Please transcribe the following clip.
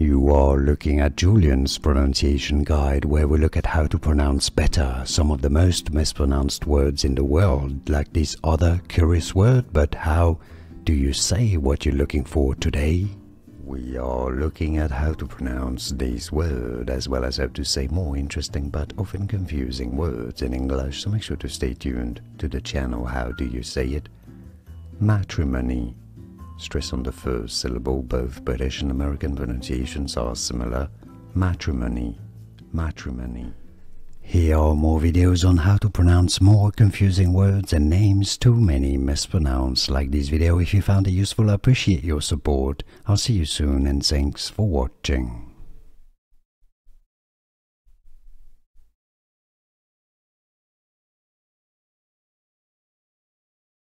You are looking at Julian's pronunciation guide, where we look at how to pronounce better some of the most mispronounced words in the world, like this other curious word. But how do you say what you're looking for today? We are looking at how to pronounce this word, as well as how to say more interesting but often confusing words in English, so make sure to stay tuned to the channel. How do you say it? Matrimony. Stress on the first syllable. Both British and American pronunciations are similar. Matrimony, matrimony. Here are more videos on how to pronounce more confusing words and names too many mispronounced. Like this video if you found it useful. I appreciate your support. I'll see you soon and thanks for watching.